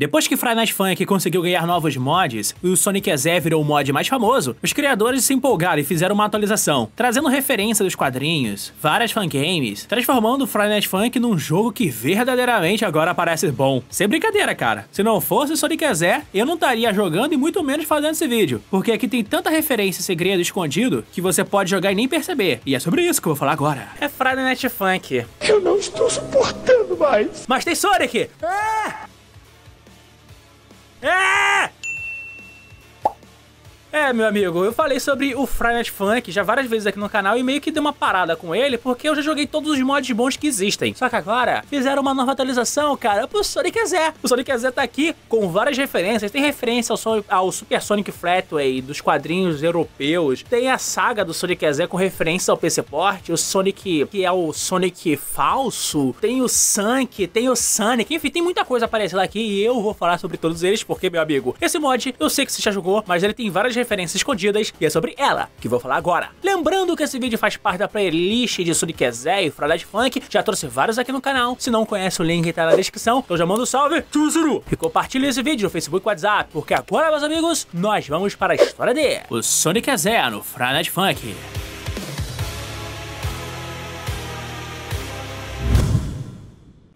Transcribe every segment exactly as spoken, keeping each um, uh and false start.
Depois que Friday Night Funkin conseguiu ganhar novos mods, e o Sonic.exe virou o mod mais famoso, os criadores se empolgaram e fizeram uma atualização, trazendo referência dos quadrinhos, várias fangames, transformando o Friday Night Funkin num jogo que verdadeiramente agora parece bom. Sem brincadeira, cara. Se não fosse o Sonic.exe, eu não estaria jogando e muito menos fazendo esse vídeo, porque aqui tem tanta referência e segredo escondido que você pode jogar e nem perceber. E é sobre isso que eu vou falar agora. É Friday Night Funkin. Eu não estou suportando mais. Mas tem Sonic! Ah! Ah! É, meu amigo, eu falei sobre o Friday Night Funkin já várias vezes aqui no canal e meio que dei uma parada com ele porque eu já joguei todos os mods bons que existem. Só que agora fizeram uma nova atualização, cara, pro Sonic.exe. O Sonic.exe tá aqui com várias referências. Tem referência ao, Sonic, ao Super Sonic Fleetway dos quadrinhos europeus. Tem a saga do Sonic.exe com referência ao P C Port. O Sonic, que é o Sonic falso. Tem o Sunky, tem o Sonic. Enfim, tem muita coisa aparecendo aqui e eu vou falar sobre todos eles porque, meu amigo, esse mod eu sei que você já jogou, mas ele tem várias referências escondidas e é sobre ela que vou falar agora. Lembrando que esse vídeo faz parte da playlist de Sonic.exe e Friday Night Funkin, já trouxe vários aqui no canal. Se não conhece, o link tá na descrição. Então já manda um salve e compartilha esse vídeo no Facebook e WhatsApp, porque agora, meus amigos, nós vamos para a história de o Sonic.exe no Friday Night Funkin.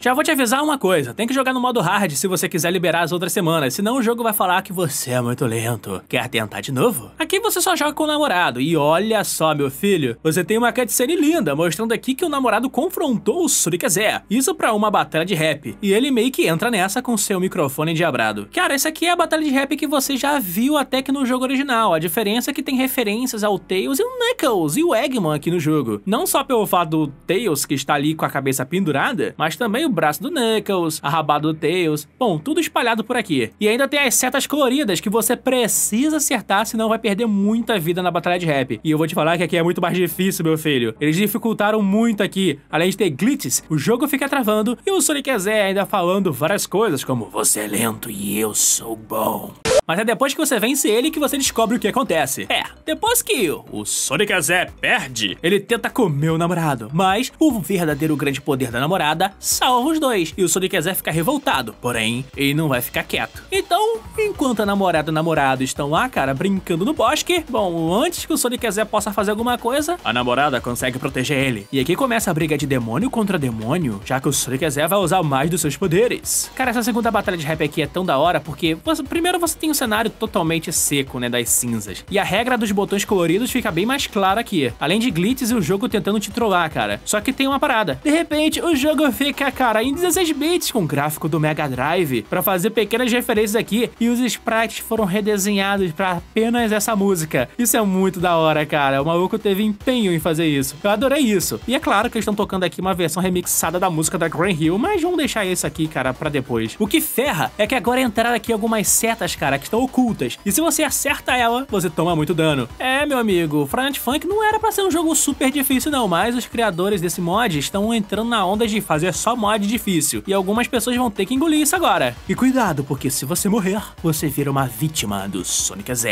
Já vou te avisar uma coisa, tem que jogar no modo hard se você quiser liberar as outras semanas, senão o jogo vai falar que você é muito lento. Quer tentar de novo? Aqui você só joga com o namorado, e olha só, meu filho, você tem uma cutscene linda, mostrando aqui que o namorado confrontou o Sonic.exe, isso pra uma batalha de rap, e ele meio que entra nessa com seu microfone endiabrado. Cara, essa aqui é a batalha de rap que você já viu até que no jogo original, a diferença é que tem referências ao Tails e o Knuckles e o Eggman aqui no jogo. Não só pelo fato do Tails, que está ali com a cabeça pendurada, mas também o braço do Knuckles, a rabada do Tails, bom, tudo espalhado por aqui. E ainda tem as setas coloridas que você precisa acertar, senão vai perder muita vida na batalha de rap. E eu vou te falar que aqui é muito mais difícil, meu filho. Eles dificultaram muito aqui. Além de ter glitches, o jogo fica travando e o Sonic.exe ainda falando várias coisas como você é lento e eu sou bom. Mas é depois que você vence ele que você descobre o que acontece. É, depois que o Sonic.exe perde, ele tenta comer o namorado, mas o verdadeiro grande poder da namorada salva os dois, e o Sonic.exe fica revoltado, porém, ele não vai ficar quieto. Então, enquanto a namorada e o namorado estão lá, cara, brincando no bosque, bom, antes que o Sonic.exe possa fazer alguma coisa, a namorada consegue proteger ele. E aqui começa a briga de demônio contra demônio, já que o Sonic.exe vai usar mais dos seus poderes. Cara, essa segunda batalha de rap aqui é tão da hora, porque você, primeiro você tem um cenário totalmente seco, né, das cinzas. E a regra dos botões coloridos fica bem mais clara aqui. Além de glitches e o jogo tentando te trollar, cara. Só que tem uma parada. De repente, o jogo fica, cara, em dezesseis bits com gráfico do Mega Drive pra fazer pequenas referências aqui. E os sprites foram redesenhados pra apenas essa música. Isso é muito da hora, cara. O maluco teve empenho em fazer isso. Eu adorei isso. E é claro que eles estão tocando aqui uma versão remixada da música da Grand Hill, mas vamos deixar isso aqui, cara, pra depois. O que ferra é que agora entraram aqui algumas setas, cara, que estão ocultas, e se você acerta ela, você toma muito dano. É, meu amigo, Friday Night Funkin não era pra ser um jogo super difícil não, mas os criadores desse mod estão entrando na onda de fazer só mod difícil, e algumas pessoas vão ter que engolir isso agora. E cuidado, porque se você morrer, você vira uma vítima do Sonic.exe.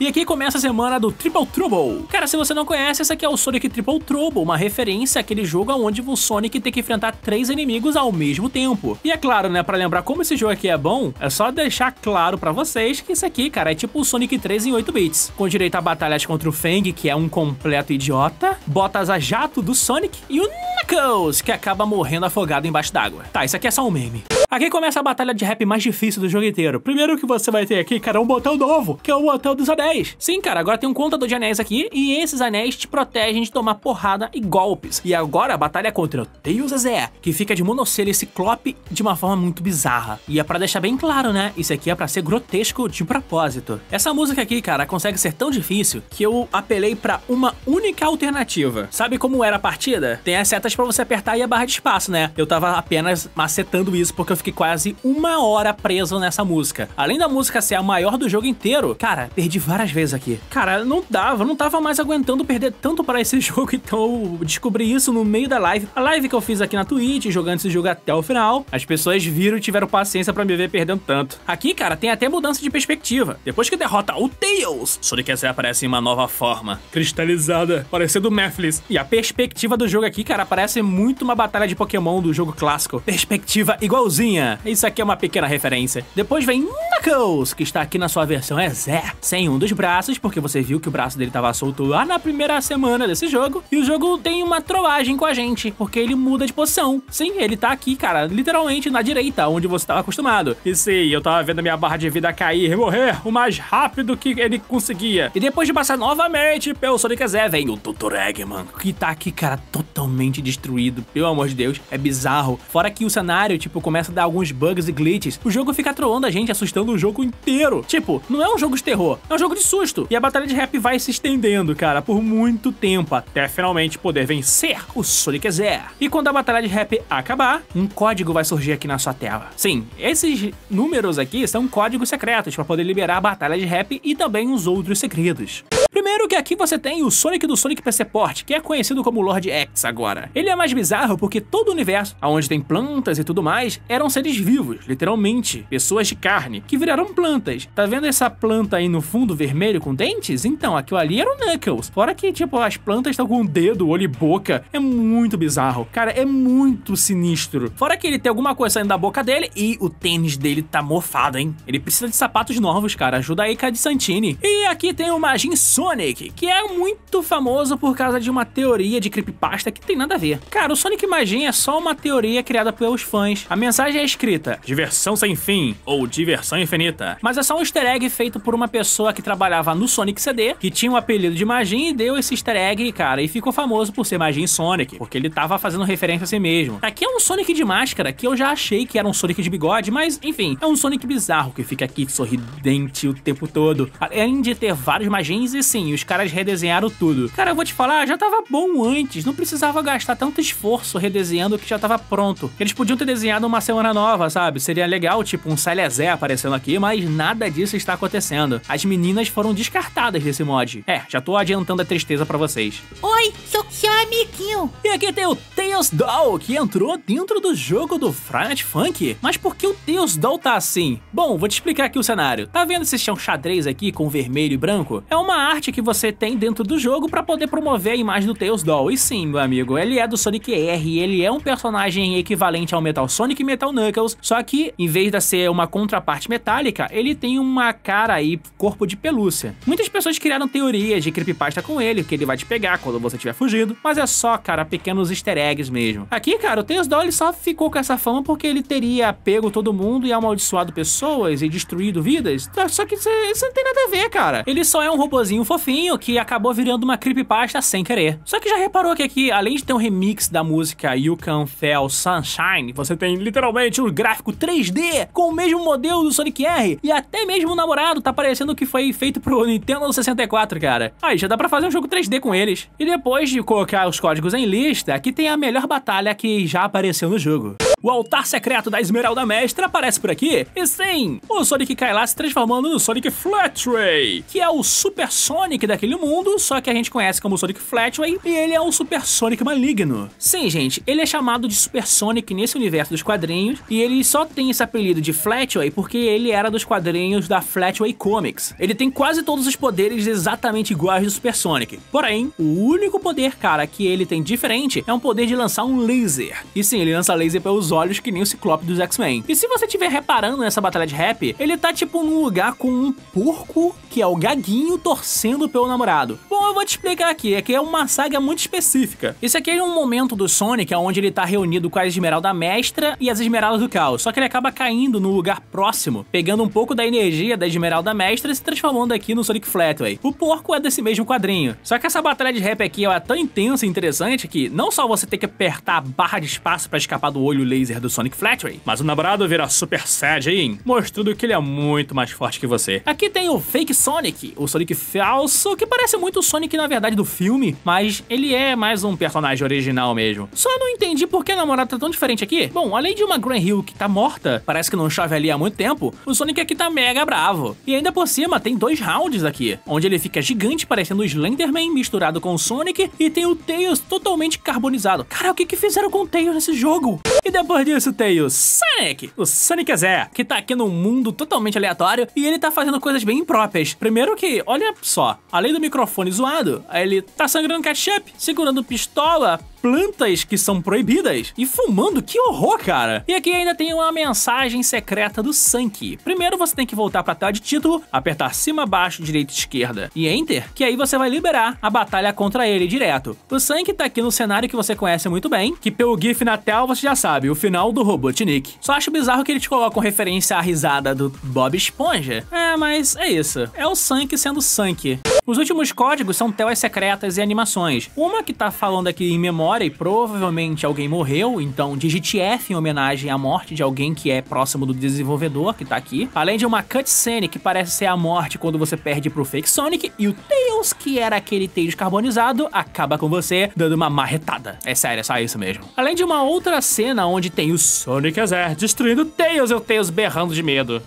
E aqui começa a semana do Triple Trouble. Cara, se você não conhece, essa aqui é o Sonic Triple Trouble, uma referência àquele jogo onde o Sonic tem que enfrentar três inimigos ao mesmo tempo. E é claro, né, pra lembrar como esse jogo aqui é bom, é só deixar claro pra vocês que isso aqui, cara, é tipo o Sonic três em oito bits, com direito a batalhas contra o Fang, que é um completo idiota, botas a jato do Sonic e o Knuckles, que acaba morrendo afogado embaixo d'água. Tá, isso aqui é só um meme. Aqui começa a batalha de rap mais difícil do jogo inteiro. Primeiro que você vai ter aqui, cara, um botão novo, que é o botão dos anéis. Sim, cara, agora tem um contador de anéis aqui, e esses anéis te protegem de tomar porrada e golpes. E agora a batalha é contra o Tails.exe, que fica de monocelha e ciclope de uma forma muito bizarra. E é pra deixar bem claro, né, isso aqui é pra ser grotesco de propósito. Essa música aqui, cara, consegue ser tão difícil que eu apelei pra uma única alternativa. Sabe como era a partida? Tem as setas pra você apertar e a barra de espaço, né? Eu tava apenas macetando isso porque eu fiquei quase uma hora preso nessa música. Além da música ser a maior do jogo inteiro, cara, perdi várias vezes aqui. Cara, não dava, não tava mais aguentando perder tanto para esse jogo, então eu descobri isso no meio da live. A live que eu fiz aqui na Twitch, jogando esse jogo até o final, as pessoas viram e tiveram paciência pra me ver perdendo tanto. Aqui, cara, tem até mudança de perspectiva. Depois que derrota o Tails, Sonic.exe aparece em uma nova forma, cristalizada, parecendo o Mephiles. E a perspectiva do jogo aqui, cara, parece muito uma batalha de Pokémon do jogo clássico. Perspectiva igualzinha bolinha. Isso aqui é uma pequena referência. Depois vem Knuckles, que está aqui na sua versão é Zé, sem um dos braços, porque você viu que o braço dele estava solto lá na primeira semana desse jogo. E o jogo tem uma trollagem com a gente, porque ele muda de posição. Sim, ele tá aqui, cara, literalmente na direita, onde você estava acostumado. E sim, eu tava vendo a minha barra de vida cair e morrer o mais rápido que ele conseguia. E depois de passar novamente pelo Sonic.exe, vem o doutor Eggman, que tá aqui, cara, totalmente destruído, pelo amor de Deus. É bizarro. Fora que o cenário, tipo, começa a dar alguns bugs e glitches. O jogo fica trollando a gente, assustando o jogo inteiro. Tipo, não é um jogo de terror, é um jogo de susto. E a batalha de rap vai se estendendo, cara, por muito tempo, até finalmente poder vencer o Sonic.exe. E quando a batalha de rap acabar, um código vai surgir aqui na sua tela. Sim, esses números aqui são códigos secretos para poder liberar a batalha de rap e também os outros segredos. Primeiro que aqui você tem o Sonic do Sonic P C Port, que é conhecido como Lord X agora. Ele é mais bizarro porque todo o universo, onde tem plantas e tudo mais, eram seres vivos, literalmente. Pessoas de carne, que viraram plantas. Tá vendo essa planta aí no fundo vermelho com dentes? Então, aquilo ali era o Knuckles. Fora que, tipo, as plantas estão com o dedo, olho e boca. É muito bizarro. Cara, é muito sinistro. Fora que ele tem alguma coisa saindo da boca dele e o tênis dele tá mofado, hein? Ele precisa de sapatos novos, cara. Ajuda aí, Cad Santini. E aqui tem o Majin Sonic. Sonic, que é muito famoso por causa de uma teoria de creepypasta que tem nada a ver. Cara, o Sonic Majin é só uma teoria criada pelos fãs. A mensagem é escrita, diversão sem fim, ou diversão infinita. Mas é só um easter egg feito por uma pessoa que trabalhava no Sonic C D, que tinha o apelido de Majin e deu esse easter egg, cara, e ficou famoso por ser Majin Sonic, porque ele tava fazendo referência a si mesmo. Aqui é um Sonic de máscara, que eu já achei que era um Sonic de bigode, mas, enfim, é um Sonic bizarro que fica aqui sorridente o tempo todo. Além de ter vários Majins e sim, os caras redesenharam tudo. Cara, eu vou te falar, já tava bom antes. Não precisava gastar tanto esforço redesenhando o que já tava pronto. Eles podiam ter desenhado uma semana nova, sabe? Seria legal, tipo, um Salazé aparecendo aqui, mas nada disso está acontecendo. As meninas foram descartadas desse mod. É, já tô adiantando a tristeza pra vocês. Oi, sou seu amiguinho. E aqui tem o Tails Doll, que entrou dentro do jogo do Friday Night Funkin'. Mas por que o Tails Doll tá assim? Bom, vou te explicar aqui o cenário. Tá vendo esse chão xadrez aqui com vermelho e branco? É uma arte que você tem dentro do jogo para poder promover a imagem do Tails Doll. E sim, meu amigo, ele é do Sonic R, ele é um personagem equivalente ao Metal Sonic e Metal Knuckles, só que, em vez de ser uma contraparte metálica, ele tem uma cara e corpo de pelúcia. Muitas pessoas criaram teorias de creepypasta com ele, que ele vai te pegar quando você tiver fugido, mas é só, cara, pequenos easter eggs mesmo. Aqui, cara, o Tails Doll ele só ficou com essa fama porque ele teria pego todo mundo e amaldiçoado pessoas e destruído vidas, só que isso, isso não tem nada a ver, cara. Ele só é um robozinho fofinho que acabou virando uma creepypasta sem querer. Só que já reparou que aqui, além de ter um remix da música You Can Feel Sunshine, você tem literalmente um gráfico três D com o mesmo modelo do Sonic R e até mesmo o namorado tá parecendo que foi feito pro Nintendo sessenta e quatro, cara. Aí já dá pra fazer um jogo três D com eles. E depois de colocar os códigos em lista, aqui tem a melhor batalha que já apareceu no jogo. O altar secreto da Esmeralda Mestra aparece por aqui. E sim, o Sonic cai lá se transformando no Sonic Fleetway, que é o Super Sonic daquele mundo, só que a gente conhece como Sonic Fleetway, e ele é um Super Sonic maligno. Sim, gente, ele é chamado de Super Sonic nesse universo dos quadrinhos, e ele só tem esse apelido de Fleetway porque ele era dos quadrinhos da Fleetway Comics. Ele tem quase todos os poderes exatamente iguais do Super Sonic. Porém, o único poder, cara, que ele tem diferente é um poder de lançar um laser. E sim, ele lança laser pelos olhos que nem o Ciclope dos X-Men. E se você estiver reparando nessa batalha de rap, ele tá tipo num lugar com um porco, que é o Gaguinho, torcendo pelo namorado. Bom, eu vou te explicar aqui, é que é uma saga muito específica. Esse aqui é um momento do Sonic onde ele tá reunido com a Esmeralda Mestra e as Esmeraldas do Caos, só que ele acaba caindo no lugar próximo, pegando um pouco da energia da Esmeralda Mestra e se transformando aqui no Sonic Fleetway. O porco é desse mesmo quadrinho. Só que essa batalha de rap aqui ela é tão intensa e interessante que não só você tem que apertar a barra de espaço pra escapar do olho laser do Sonic Fleetway, mas o namorado vira Super Saiyajin, mostrando que ele é muito mais forte que você. Aqui tem o Fake Sonic, o Sonic falso, que parece muito o Sonic na verdade do filme, mas ele é mais um personagem original mesmo. Só não entendi por que a namorada tá tão diferente aqui. Bom, além de uma Green Hill que tá morta, parece que não chove ali há muito tempo, o Sonic aqui tá mega bravo. E ainda por cima tem dois rounds aqui, onde ele fica gigante parecendo o Slenderman misturado com o Sonic e tem o Tails totalmente carbonizado. Cara, o que que fizeram com o Tails nesse jogo? E depois disso tem o Sonic, o Sonic.exe, que tá aqui num mundo totalmente aleatório e ele tá fazendo coisas bem impróprias. Primeiro que, olha só, além do microfone zoado, ele tá sangrando ketchup, segurando pistola, plantas que são proibidas e fumando, que horror, cara! E aqui ainda tem uma mensagem secreta do Sunky. Primeiro você tem que voltar pra tela de título, apertar cima, baixo, direita, esquerda e Enter, que aí você vai liberar a batalha contra ele direto. O Sunky tá aqui no cenário que você conhece muito bem, que pelo GIF na tela você já sabe, o final do Robotnik. Só acho bizarro que eles colocam referência à risada do Bob Esponja. É, mas é isso. É o Sunky sendo Sunky. Os últimos códigos são telas secretas e animações. Uma que tá falando aqui em memória e provavelmente alguém morreu, então digite F em homenagem à morte de alguém que é próximo do desenvolvedor, que tá aqui. Além de uma cutscene que parece ser a morte quando você perde pro Fake Sonic, e o Tails, que era aquele Tails carbonizado, acaba com você dando uma marretada. É sério, é só isso mesmo. Além de uma outra cena onde tem o Sonic.exe destruindo o Tails e o Tails berrando de medo.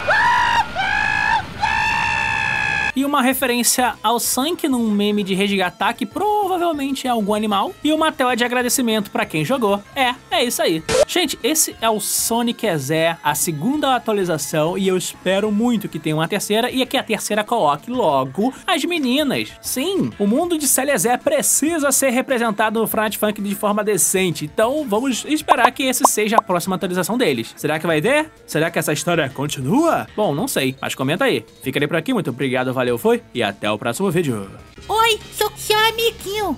E uma referência ao Sonic num meme de resgatar que provavelmente é algum animal. E uma tela de agradecimento pra quem jogou. É, é isso aí. Gente, esse é o Sonic.exe, a segunda atualização, e eu espero muito que tenha uma terceira e que a terceira coloque logo as meninas. Sim, o mundo de Sonic.exe precisa ser representado no Friday Night Funkin de forma decente, então vamos esperar que esse seja a próxima atualização deles. Será que vai ter? Será que essa história continua? Bom, não sei, mas comenta aí. Ficarei por aqui, muito obrigado, valeu. Valeu, foi, e até o próximo vídeo. Oi, sou seu amiguinho.